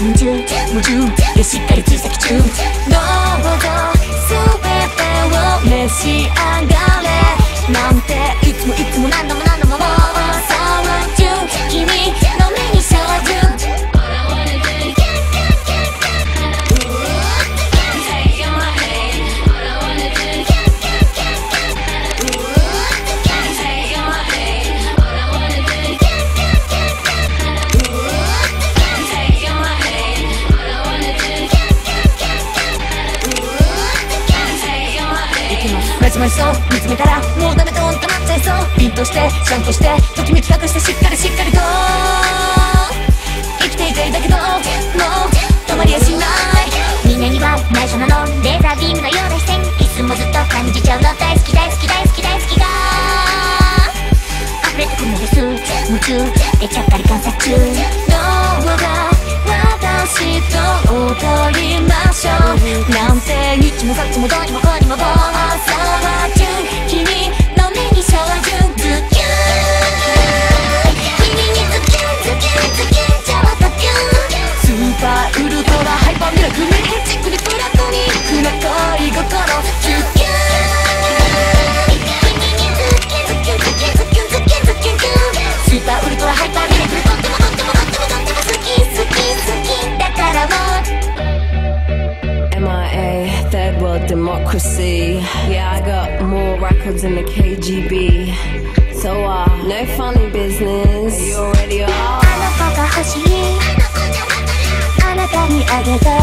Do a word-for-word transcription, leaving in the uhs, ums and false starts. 夢中夢中でしっかり小さく中どうぞ全てを召し上がれなんていつもいつも何度も何度も妄想中君の目に生じる見つめたらもうダメとなっちゃいそう凛としてシャンとしてときめき隠してしっかりしっかりと生きていたいだけどもう止まりやしないみんなには内緒なのレーザービームのような視線いつもずっと感じちゃうの大好き大好き大好き大好きが溢れてくるのです夢中でちゃっかり観察中どうか私と踊りましょうなんて日もさっきもどうにもこうにもThird world democracy. Yeah, I got more records than the K G B. So, uh, no funny business. You already are.